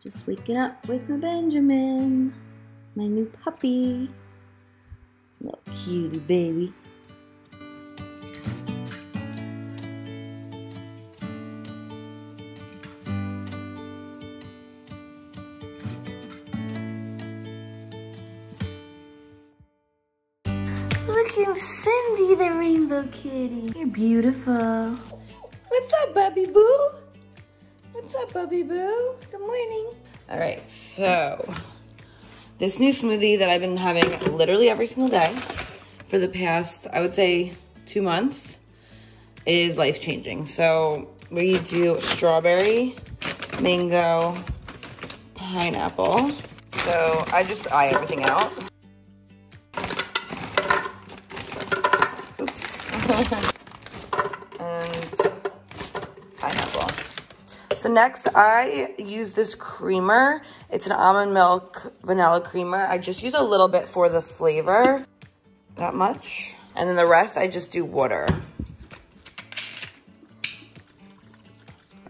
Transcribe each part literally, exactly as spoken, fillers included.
Just waking up with my Benjamin, my new puppy. Little cutie baby. Look at Cindy the Rainbow Kitty. You're beautiful. What's up, Bubby Boo? What's up, Bubby Boo? Good morning. All right, so this new smoothie that I've been having literally every single day for the past, I would say, two months is life-changing. So we do strawberry, mango, pineapple. So I just eye everything out. Oops. And pineapple. So next, I use this creamer. It's an almond milk vanilla creamer. I just use a little bit for the flavor, that much. And then the rest, I just do water.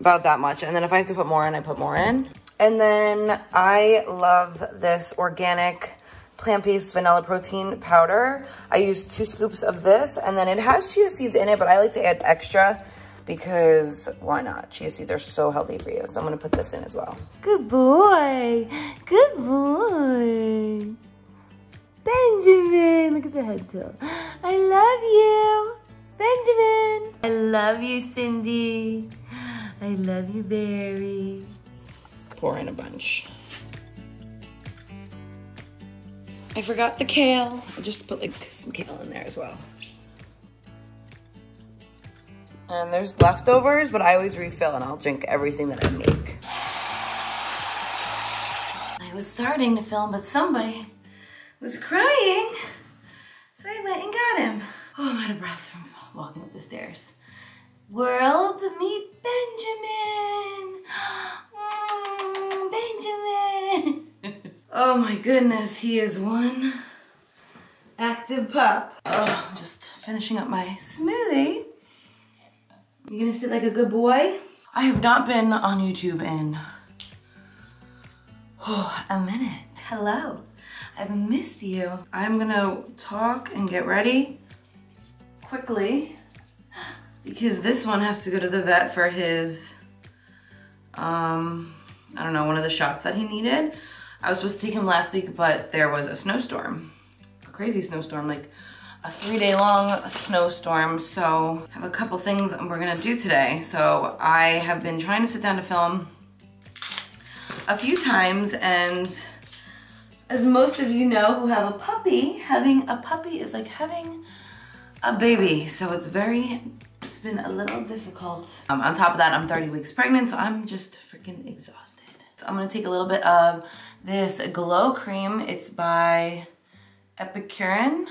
About that much. And then if I have to put more in, I put more in. And then I love this organic plant-based vanilla protein powder. I use two scoops of this, and then it has chia seeds in it, but I like to add extra because why not? Chia seeds are so healthy for you. So I'm gonna put this in as well. Good boy, good boy. Benjamin, look at the head tilt. I love you, Benjamin. I love you, Cindy. I love you, Barry. Pour in a bunch. I forgot the kale. I just put like some kale in there as well. And there's leftovers, but I always refill and I'll drink everything that I make. I was starting to film, but somebody was crying. So I went and got him. Oh, I'm out of breath from walking up the stairs. World, meet Benjamin. Mm, Benjamin. Oh my goodness, he is one active pup. Oh, I'm just finishing up my smoothie. You gonna sit like a good boy? I have not been on YouTube in oh, a minute. Hello, I've missed you. I'm gonna talk and get ready quickly because this one has to go to the vet for his, um, I don't know, one of the shots that he needed. I was supposed to take him last week, but there was a snowstorm, a crazy snowstorm, like a three day long snowstorm. So I have a couple things we're gonna do today. So I have been trying to sit down to film a few times, and as most of you know who have a puppy, having a puppy is like having a baby. So it's very, it's been a little difficult. Um, on top of that, I'm thirty weeks pregnant, so I'm just freaking exhausted. So I'm gonna take a little bit of this glow cream. It's by Epicuren.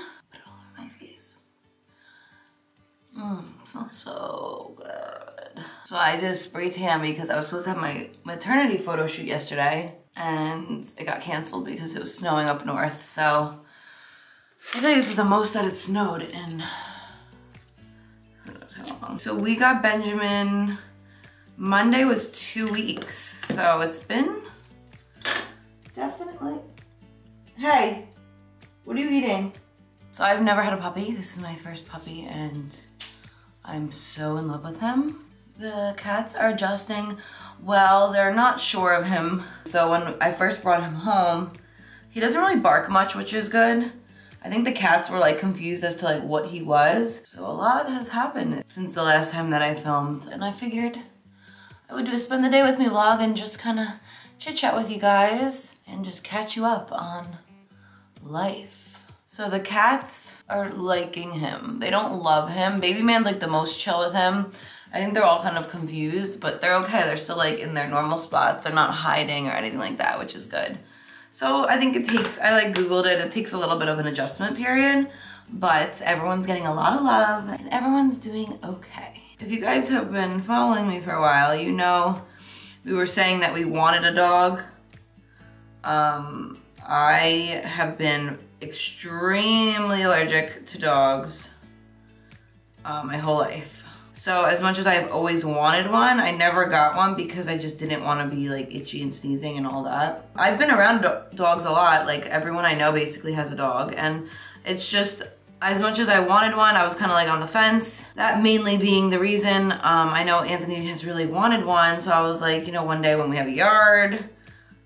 Mmm, smells so good. So I did a spray tan because I was supposed to have my maternity photo shoot yesterday and it got canceled because it was snowing up north. So I think this is the most that it snowed in who knows how long. So we got Benjamin, Monday was two weeks. So it's been definitely, hey, what are you eating? So I've never had a puppy. This is my first puppy and I'm so in love with him. The cats are adjusting well. They're not sure of him. So when I first brought him home, he doesn't really bark much, which is good. I think the cats were like confused as to like what he was. So a lot has happened since the last time that I filmed. And I figured I would do a spend the day with me vlog and just kind of chit chat with you guys and just catch you up on life. So the cats are liking him. They don't love him. Baby man's like the most chill with him. I think they're all kind of confused, but they're okay. They're still like in their normal spots. They're not hiding or anything like that, which is good. So I think it takes, I like Googled it. It takes a little bit of an adjustment period, but everyone's getting a lot of love and everyone's doing okay. If you guys have been following me for a while, you know, we were saying that we wanted a dog. Um, I have been extremely allergic to dogs uh, my whole life. So as much as I've always wanted one, I never got one because I just didn't want to be like itchy and sneezing and all that. I've been around do dogs a lot. Like everyone I know basically has a dog, and it's just, as much as I wanted one, I was kind of like on the fence. That mainly being the reason. Um, I know Anthony has really wanted one, so I was like, you know, one day when we have a yard,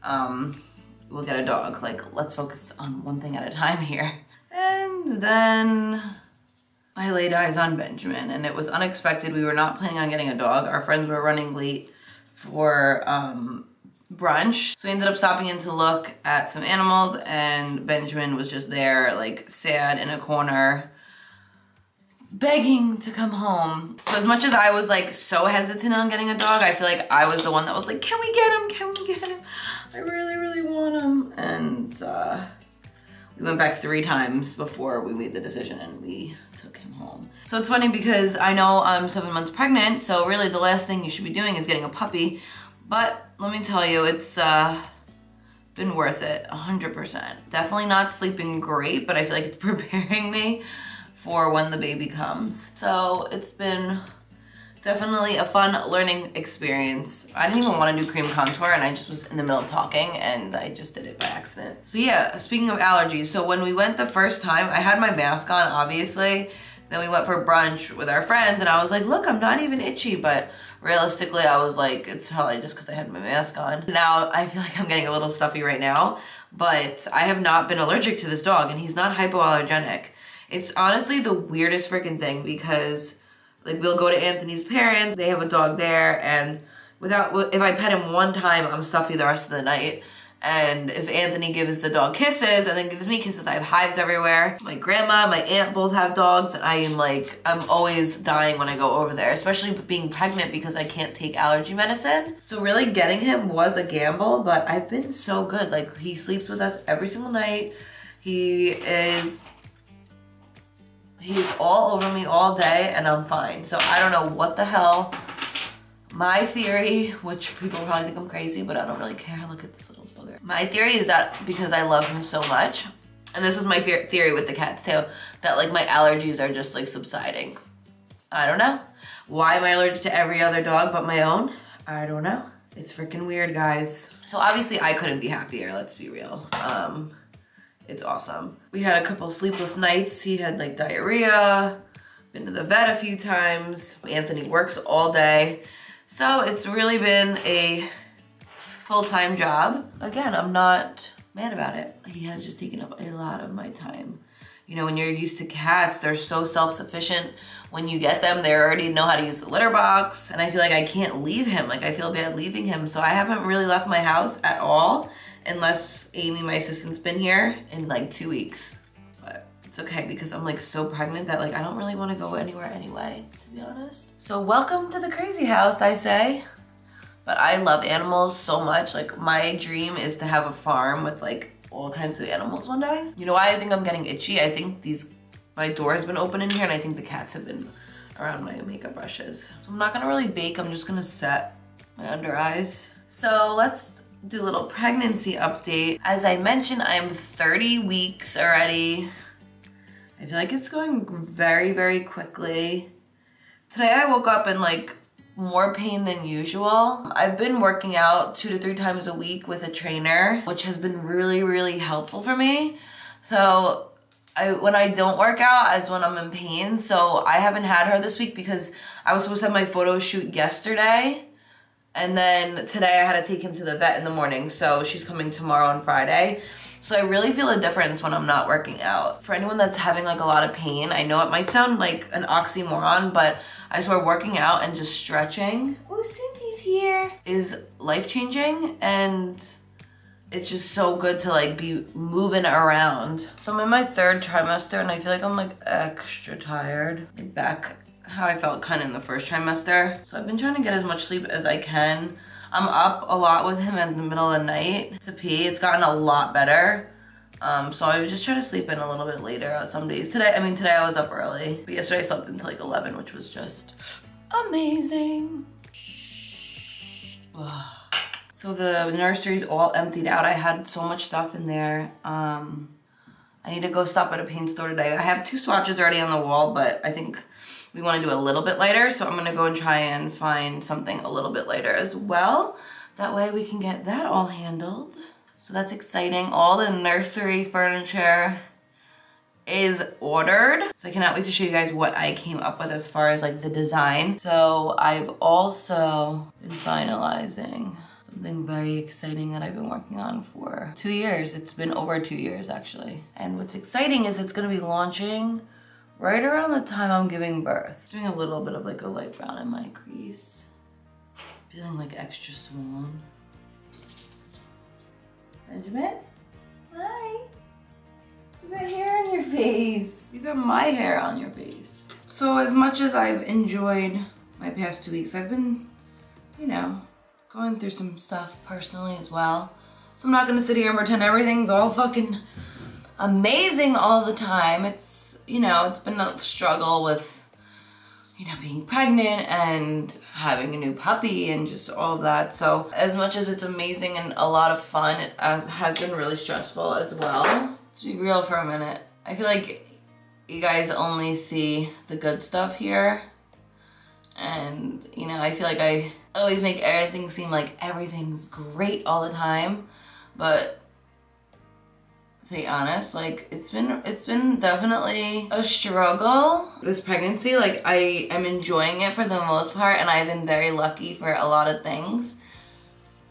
um, we'll get a dog. Like, let's focus on one thing at a time here. And then I laid eyes on Benjamin, and it was unexpected. We were not planning on getting a dog. Our friends were running late for um, brunch. So we ended up stopping in to look at some animals, and Benjamin was just there, like sad in a corner, begging to come home. So as much as I was like so hesitant on getting a dog, I feel like I was the one that was like, can we get him? Can we get him? I really, really want him. And uh, we went back three times before we made the decision, and we took him home. So it's funny because I know I'm seven months pregnant, so really the last thing you should be doing is getting a puppy. But let me tell you, it's uh, been worth it, one hundred percent. Definitely not sleeping great, but I feel like it's preparing me for when the baby comes. So it's been definitely a fun learning experience. I didn't even want to do cream contour, and I just was in the middle of talking, and I just did it by accident. So yeah, speaking of allergies, so when we went the first time, I had my mask on, obviously. Then we went for brunch with our friends, and I was like, look, I'm not even itchy, but realistically, I was like, it's probably just because I had my mask on. Now, I feel like I'm getting a little stuffy right now, but I have not been allergic to this dog, and he's not hypoallergenic. It's honestly the weirdest freaking thing because, like, we'll go to Anthony's parents, they have a dog there, and without, if I pet him one time, I'm stuffy the rest of the night. And if Anthony gives the dog kisses and then gives me kisses, I have hives everywhere. My grandma, my aunt both have dogs, and I am like, I'm always dying when I go over there, especially being pregnant because I can't take allergy medicine. So really getting him was a gamble, but I've been so good. Like, he sleeps with us every single night. He is... He's all over me all day, and I'm fine. So I don't know what the hell. My theory, which people probably think I'm crazy, but I don't really care. Look at this little booger. My theory is that because I love him so much, and this is my theory with the cat's tail, that like my allergies are just like subsiding. I don't know. Why am I allergic to every other dog but my own? I don't know. It's freaking weird, guys. So obviously I couldn't be happier, let's be real. Um, It's awesome. We had a couple sleepless nights. He had like diarrhea, been to the vet a few times. Anthony works all day. So it's really been a full-time job. Again, I'm not mad about it. He has just taken up a lot of my time. You know, when you're used to cats, they're so self-sufficient. When you get them, they already know how to use the litter box. And I feel like I can't leave him. Like, I feel bad leaving him. So I haven't really left my house at all. Unless Amy, my assistant's been here in like two weeks. But it's okay because I'm like so pregnant that like I don't really want to go anywhere anyway, to be honest. So welcome to the crazy house, I say. But I love animals so much. Like my dream is to have a farm with like all kinds of animals one day. You know why I think I'm getting itchy? I think these, my door has been open in here, and I think the cats have been around my makeup brushes. So I'm not gonna really bake, I'm just gonna set my under eyes. So let's do a little pregnancy update. As I mentioned, I'm thirty weeks already. I feel like it's going very, very quickly. Today I woke up in like more pain than usual. I've been working out two to three times a week with a trainer, which has been really, really helpful for me. So I, when I don't work out is when I'm in pain. So I haven't had her this week because I was supposed to have my photo shoot yesterday. And then today I had to take him to the vet in the morning, so she's coming tomorrow on Friday. So I really feel a difference when I'm not working out. For anyone that's having like a lot of pain, I know it might sound like an oxymoron, but I swear working out and just stretching, ooh, Cindy's here, is life-changing, and it's just so good to like be moving around. So I'm in my third trimester, and I feel like I'm like extra tired. Like back how I felt kind of in the first trimester. So I've been trying to get as much sleep as I can. I'm up a lot with him in the middle of the night to pee. It's gotten a lot better. Um, so I would just try to sleep in a little bit later on some days. Today, I mean, today I was up early, but yesterday I slept until like eleven, which was just amazing. So the nursery's all emptied out. I had so much stuff in there. Um, I need to go stop at a paint store today. I have two swatches already on the wall, but I think we want to do a little bit lighter, so I'm going to go and try and find something a little bit lighter as well. That way we can get that all handled. So that's exciting. All the nursery furniture is ordered. So I cannot wait to show you guys what I came up with as far as like the design. So I've also been finalizing something very exciting that I've been working on for two years. It's been over two years actually. And what's exciting is it's gonna be launching right around the time I'm giving birth. Doing a little bit of like a light brown in my crease. Feeling like extra swan. Benjamin? Hi. You got hair on your face. You got my hair on your face. So as much as I've enjoyed my past two weeks, I've been, you know, going through some stuff personally as well. So I'm not gonna sit here and pretend everything's all fucking amazing all the time. It's, you know, it's been a struggle with, you know, being pregnant and having a new puppy and just all of that. So as much as it's amazing and a lot of fun, it has been really stressful as well. Let's be real for a minute. I feel like you guys only see the good stuff here. And, you know, I feel like I always make everything seem like everything's great all the time, but to be honest, like it's been it's been definitely a struggle. This pregnancy, like I am enjoying it for the most part, and I've been very lucky for a lot of things,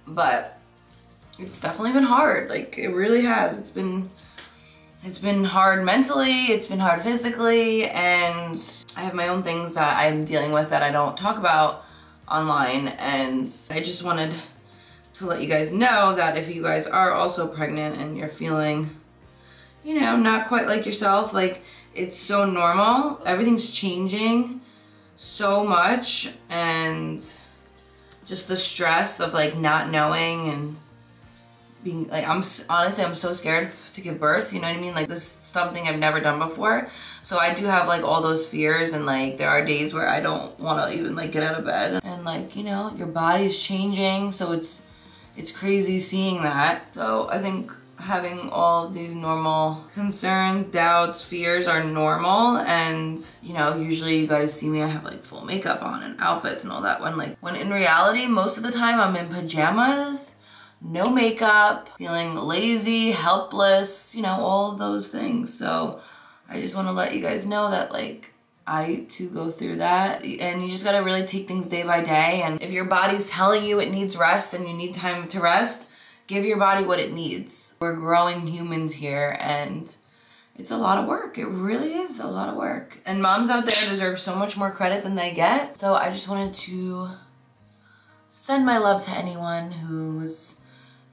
but it's definitely been hard. Like it really has. It's been it's been hard mentally, it's been hard physically, and I have my own things that I'm dealing with that I don't talk about online, and I just wanted to let you guys know that if you guys are also pregnant and you're feeling, you know, not quite like yourself, like it's so normal. Everything's changing so much, and just the stress of like not knowing and being like, I'm honestly, I'm so scared to give birth, you know what I mean? Like this is something I've never done before. So I do have like all those fears, and like there are days where I don't want to even like get out of bed, and like, you know, your body's changing. So it's, it's crazy seeing that. So I think having all of these normal concerns, doubts, fears are normal. And you know, usually you guys see me, I have like full makeup on and outfits and all that when like, when in reality, most of the time I'm in pajamas, no makeup, feeling lazy, helpless, you know, all of those things. So I just want to let you guys know that like I too go through that, and you just got to really take things day by day. And if your body's telling you it needs rest and you need time to rest, give your body what it needs. We're growing humans here, and it's a lot of work. It really is a lot of work. And moms out there deserve so much more credit than they get. So I just wanted to send my love to anyone who's,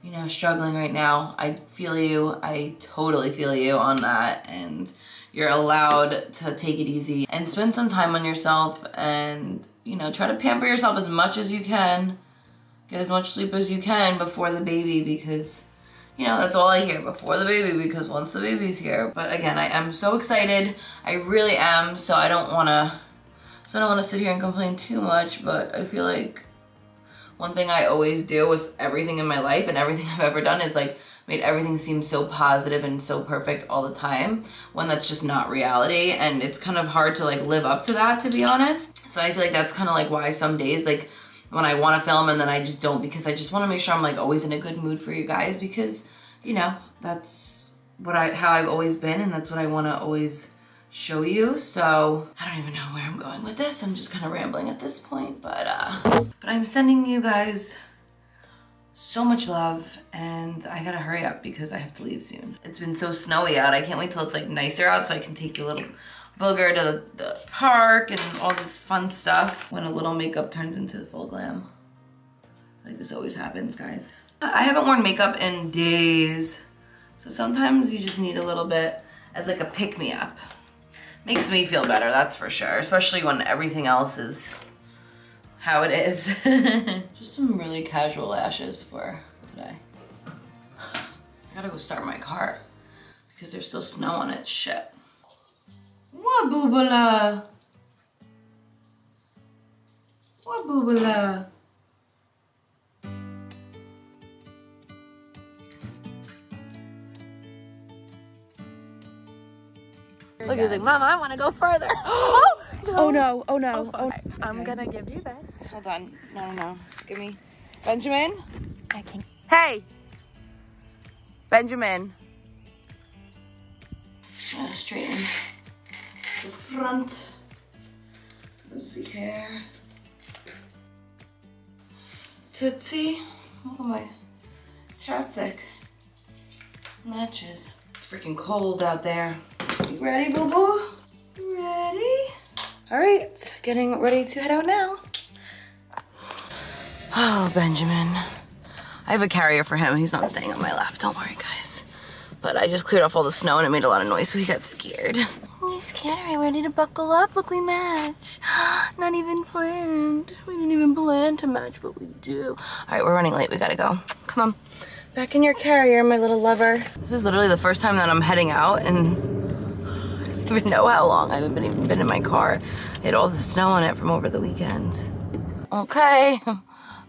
you know, struggling right now. I feel you. I totally feel you on that. And you're allowed to take it easy and spend some time on yourself, and, you know, try to pamper yourself as much as you can. Get as much sleep as you can before the baby, because, you know, that's all I hear, before the baby, because once the baby's here. But again, I am so excited. I really am. So I don't want to, so I don't want to sit here and complain too much, but I feel like one thing I always do with everything in my life and everything I've ever done is like made everything seem so positive and so perfect all the time, when that's just not reality. And it's kind of hard to like live up to that, to be honest. So I feel like that's kind of like why some days, like when I want to film and then I just don't, because I just want to make sure I'm like always in a good mood for you guys, because, you know, that's what I, how I've always been, and that's what I want to always show you. So I don't even know where I'm going with this. I'm just kind of rambling at this point, but uh but I'm sending you guys so much love, and I gotta hurry up because I have to leave soon. It's been so snowy out. I can't wait till it's like nicer out so I can take your little booger to the park and all this fun stuff. When a little makeup turns into the full glam, like this always happens, guys. I haven't worn makeup in days, so sometimes you just need a little bit as like a pick-me-up. Makes me feel better, that's for sure. Especially when everything else is how it is. Just some really casual lashes for today. I gotta go start my car because there's still snow on it, shit. What boobala? What boobala? Look, he's like, Mom, I want to go further. Oh, no. Oh, no. Oh, no. Oh, okay. I'm going to give you this. Hold on. No, no. Give me. Benjamin? I can. Hey. Benjamin. Straighten the front. Lose the hair. Tootsie. Look at my chapstick. Matches. It's freaking cold out there. You ready, boo boo? Ready? All right, getting ready to head out now. Oh, Benjamin. I have a carrier for him. He's not staying on my lap. Don't worry, guys. But I just cleared off all the snow and it made a lot of noise, so he got scared. He's scared. Are we ready to buckle up? Look, we match. Not even planned. We didn't even plan to match, but we do. All right, we're running late. We gotta go. Come on. Back in your carrier, my little lover. This is literally the first time that I'm heading out, and I don't even know how long. I haven't been, even been in my car. I had all the snow on it from over the weekend. Okay,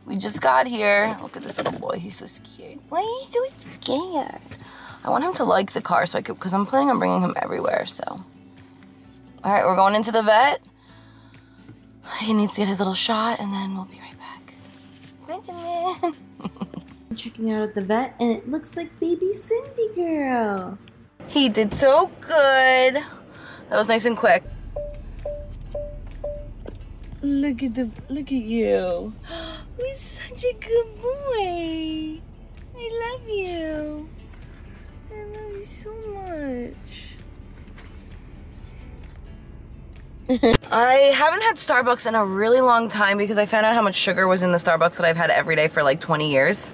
we just got here. Look at this little boy, he's so scared. Why are you so scared? I want him to like the car, so I could, because I'm planning on bringing him everywhere, so. All right, we're going into the vet. He needs to get his little shot, and then we'll be right back. Benjamin. Checking out at the vet, and it looks like baby Cindy girl. He did so good. That was nice and quick. Look at the look at you. He's such a good boy. I love you. I love you so much. I haven't had Starbucks in a really long time because I found out how much sugar was in the Starbucks that I've had every day for like twenty years.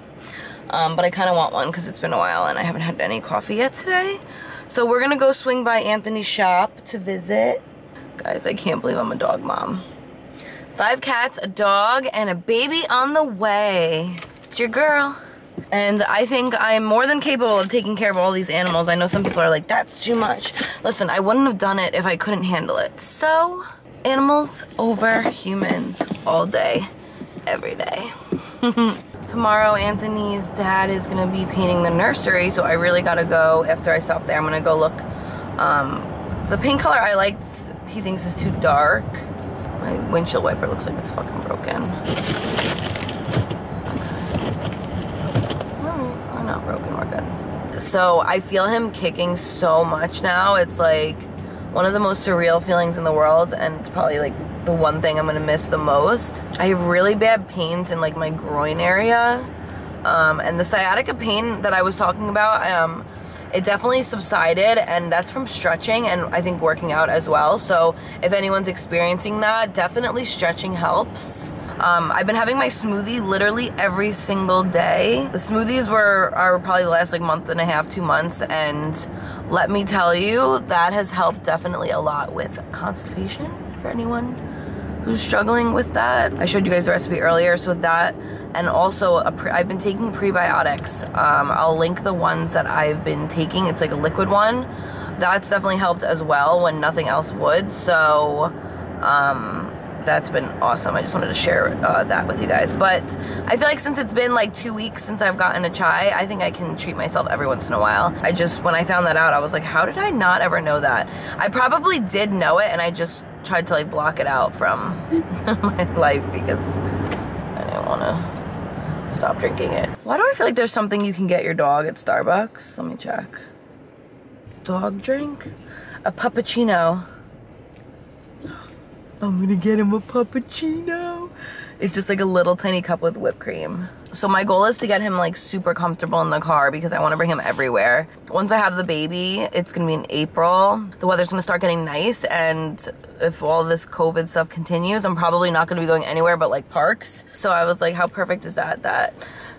Um, but I kind of want one because it's been a while and I haven't had any coffee yet today. So we're going to go swing by Anthony's shop to visit. Guys, I can't believe I'm a dog mom. Five cats, a dog, and a baby on the way. It's your girl. And I think I'm more than capable of taking care of all these animals. I know some people are like, that's too much. Listen, I wouldn't have done it if I couldn't handle it. So, animals over humans all day, every day. Tomorrow, Anthony's dad is gonna be painting the nursery, so I really gotta go. After I stop there, I'm gonna go look. Um, the paint color I liked, he thinks is too dark. My windshield wiper looks like it's fucking broken. Okay. No, we're not broken, we're good. So I feel him kicking so much now. It's like one of the most surreal feelings in the world, and it's probably like the one thing I'm gonna miss the most. I have really bad pains in like my groin area, um, and the sciatica pain that I was talking about, um, it definitely subsided, and that's from stretching and I think working out as well. So if anyone's experiencing that, definitely stretching helps. Um, I've been having my smoothie literally every single day. The smoothies were are probably the last like month and a half, two months, and let me tell you, that has helped definitely a lot with constipation for anyone who's struggling with that. I showed you guys the recipe earlier, so that, and also a pre I've been taking prebiotics. Um, I'll link the ones that I've been taking. It's like a liquid one. That's definitely helped as well when nothing else would, so um, that's been awesome. I just wanted to share uh, that with you guys. But I feel like since it's been like two weeks since I've gotten a chai, I think I can treat myself every once in a while. I just, when I found that out, I was like, how did I not ever know that? I probably did know it, and I just tried to like block it out from my life because I didn't want to stop drinking it. Why do I feel like there's something you can get your dog at Starbucks? Let me check. Dog drink? A Puppuccino. I'm gonna get him a Puppuccino. It's just like a little tiny cup with whipped cream. So my goal is to get him like super comfortable in the car because I wanna bring him everywhere. Once I have the baby, it's gonna be in April. The weather's gonna start getting nice, and if all this COVID stuff continues, I'm probably not gonna be going anywhere but like parks. So I was like, how perfect is that? That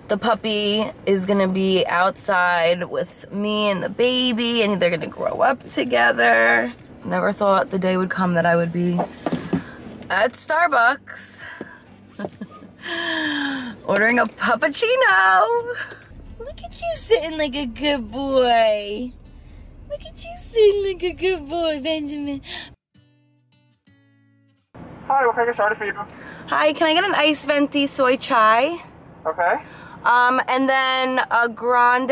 the puppy is gonna be outside with me and the baby, and they're gonna grow up together. Never thought the day would come that I would be at Starbucks, ordering a Puppuccino. Look at you sitting like a good boy. Look at you sitting like a good boy, Benjamin. Hi, what can I get started for you? Hi, can I get an iced venti soy chai? Okay. Um, and then a grande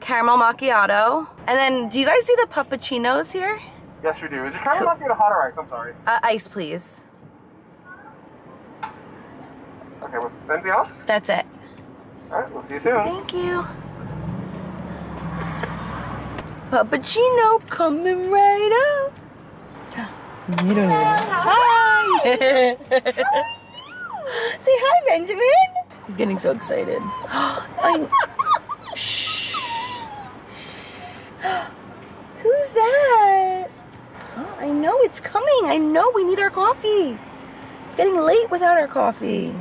caramel macchiato. And then, do you guys do the Puppuccinos here? Yes, we do. Is it kind of not good, hot or ice? I'm sorry. Uh, ice, please. Okay, well, anything else? That's it. All right, we'll see you soon. Thank you. Puppuccino coming right up. You don't know. Hi! Hi. Say hi, Benjamin! He's getting so excited. I'm... Shh. Who's that? Oh, I know it's coming. I know we need our coffee. It's getting late without our coffee.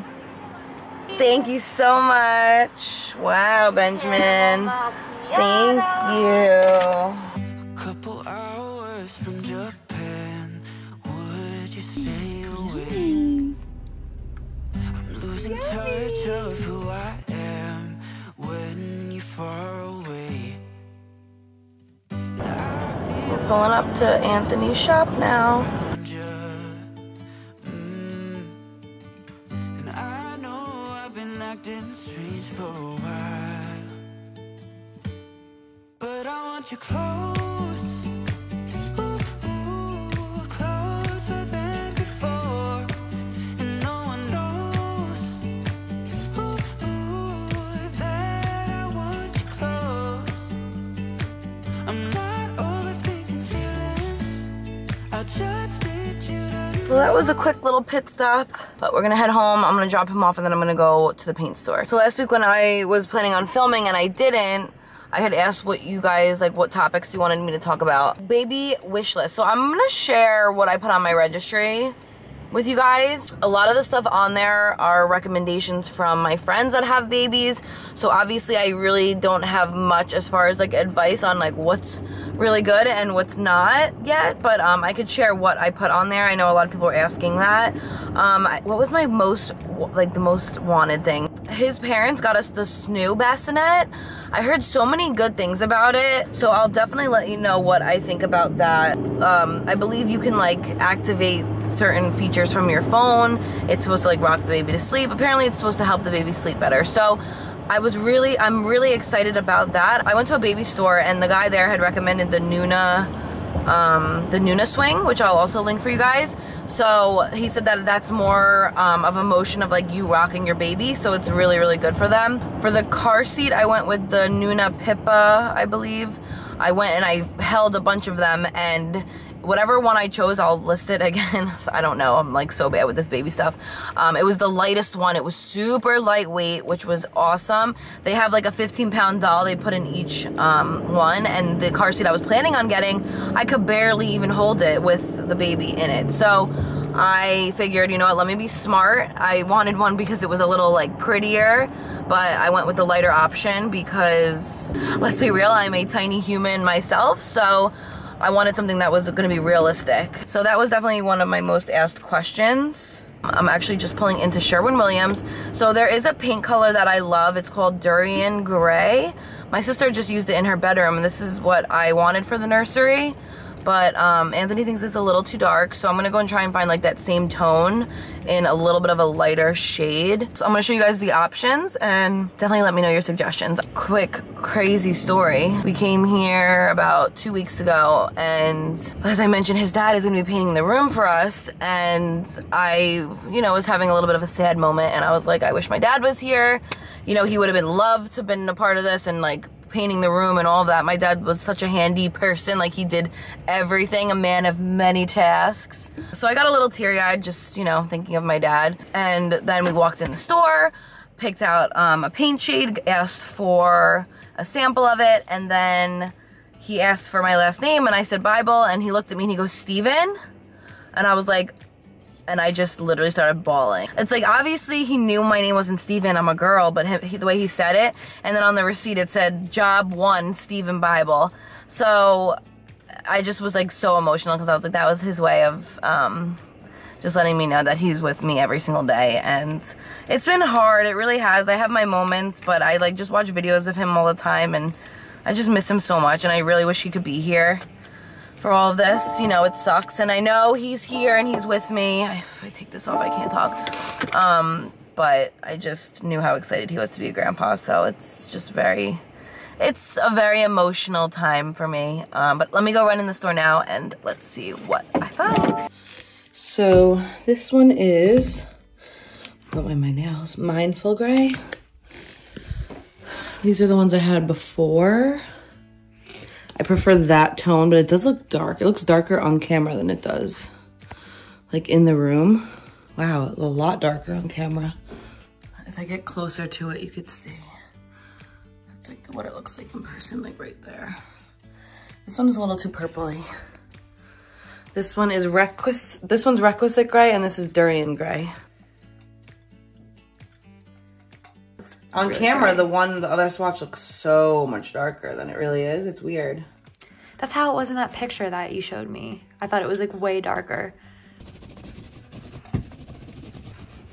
Thank you so much. Wow, Benjamin. Thank you. A couple hours from Japan. Losing touch of who I am when you're far away. We're pulling up to Anthony's shop now. And I know I've been acting strange for a while, but I want you close. Well, that was a quick little pit stop, but we're gonna head home. I'm gonna drop him off and then I'm gonna go to the paint store. So last week when I was planning on filming and I didn't, I had asked what you guys, like what topics you wanted me to talk about. Baby wish list. So I'm gonna share what I put on my registry with you guys. A lot of the stuff on there are recommendations from my friends that have babies. So obviously I really don't have much as far as like advice on like what's really good and what's not yet, but um, I could share what I put on there. I know a lot of people are asking that. Um, I, what was my most, like the most wanted thing? His parents got us the Snoo bassinet. I heard so many good things about it, so I'll definitely let you know what I think about that. Um, I believe you can like activate certain features from your phone. It's supposed to like rock the baby to sleep. Apparently it's supposed to help the baby sleep better. So I was really, I'm really excited about that. I went to a baby store and the guy there had recommended the Nuna um, the Nuna swing, which I'll also link for you guys. So he said that that's more um, of a motion of like you rocking your baby, so it's really, really good for them. For the car seat, I went with the Nuna Pippa, I believe. I went and I held a bunch of them, and whatever one I chose, I'll list it again. I don't know, I'm like so bad with this baby stuff. Um, it was the lightest one. It was super lightweight, which was awesome. They have like a fifteen pound doll they put in each um, one, and the car seat I was planning on getting, I could barely even hold it with the baby in it. So I figured, you know what, let me be smart. I wanted one because it was a little like prettier, but I went with the lighter option because, let's be real, I'm a tiny human myself, so I wanted something that was gonna be realistic. So that was definitely one of my most asked questions. I'm actually just pulling into Sherwin-Williams. So there is a paint color that I love. It's called Durian Gray. My sister just used it in her bedroom, and this is what I wanted for the nursery. But um, Anthony thinks it's a little too dark, so I'm gonna go and try and find like that same tone in a little bit of a lighter shade. So I'm gonna show you guys the options and definitely let me know your suggestions. Quick, crazy story. We came here about two weeks ago, and as I mentioned, his dad is gonna be painting the room for us, and I, you know, was having a little bit of a sad moment, and I was like, I wish my dad was here. You know, he would have been loved to have been a part of this and like painting the room and all of that. My dad was such a handy person, like he did everything, a man of many tasks. So I got a little teary-eyed just, you know, thinking of my dad. And then we walked in the store, picked out um, a paint shade, asked for a sample of it, and then he asked for my last name and I said Bybel, and he looked at me and he goes, Steven? And I was like, and I just literally started bawling. It's like, obviously he knew my name wasn't Steven, I'm a girl, but him, he, the way he said it, and then on the receipt it said, job one, Steven Bybel. So I just was like so emotional, because I was like, that was his way of um, just letting me know that he's with me every single day. And it's been hard, it really has. I have my moments, but I like just watch videos of him all the time, and I just miss him so much, and I really wish he could be here for all of this. You know, it sucks, and I know he's here and he's with me. If I take this off, I can't talk. Um, but I just knew how excited he was to be a grandpa, so it's just very it's a very emotional time for me. Um, but let me go run in the store now and let's see what I find. So this one is, put my, my nails, Mindful Gray. These are the ones I had before. I prefer that tone, but it does look dark. It looks darker on camera than it does like in the room. Wow, a lot darker on camera. If I get closer to it, you could see. That's like what it looks like in person, like right there. This one's a little too purpley. This one is Requis- this one's Requistie Gray and this is Durian Gray. On really camera, gray. the one, the other swatch looks so much darker than it really is. It's weird. That's how it was in that picture that you showed me. I thought it was like way darker.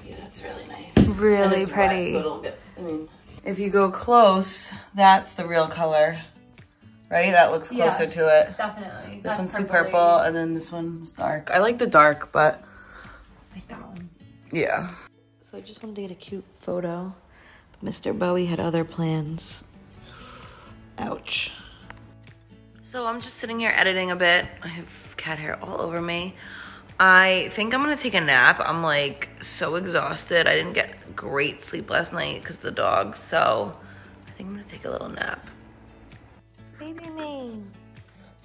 Yeah, that's really nice. Really pretty. Wet, so it'll get, I mean, if you go close, that's the real color, right? That looks closer yes, to it. Definitely. This that's one's too purple, and then this one's dark. I like the dark, but I like that one. Yeah. So I just wanted to get a cute photo. Mister Bowie had other plans. Ouch. So I'm just sitting here editing a bit. I have cat hair all over me. I think I'm gonna take a nap. I'm like so exhausted. I didn't get great sleep last night because of the dog. So I think I'm gonna take a little nap. Baby me.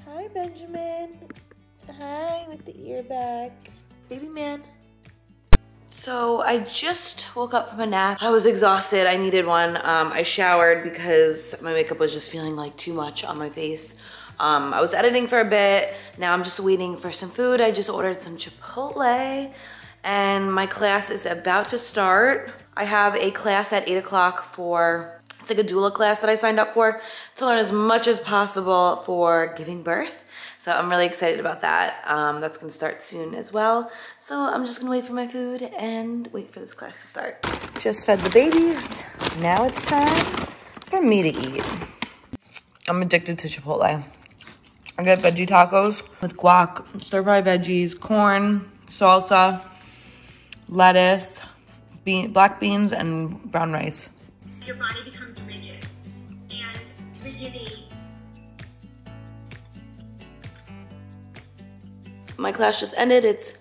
Hi, Benjamin. Hi, with the ear back. Baby man. So I just woke up from a nap. I was exhausted, I needed one. Um, I showered because my makeup was just feeling like too much on my face. Um, I was editing for a bit. Now I'm just waiting for some food. I just ordered some Chipotle and my class is about to start. I have a class at eight o'clock for, it's like a doula class that I signed up for to learn as much as possible for giving birth. So I'm really excited about that. Um, that's gonna start soon as well. So I'm just gonna wait for my food and wait for this class to start. Just fed the babies. Now it's time for me to eat. I'm addicted to Chipotle. I get veggie tacos with guac, stir-fry veggies, corn, salsa, lettuce, bean, black beans, and brown rice. Your body becomes rigid, and rigidity. My class just ended, it's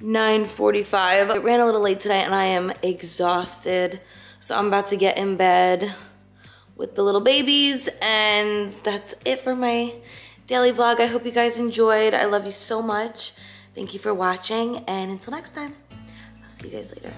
nine forty-five. It ran a little late today and I am exhausted. So I'm about to get in bed with the little babies and that's it for my daily vlog. I hope you guys enjoyed. I love you so much. Thank you for watching and until next time, I'll see you guys later.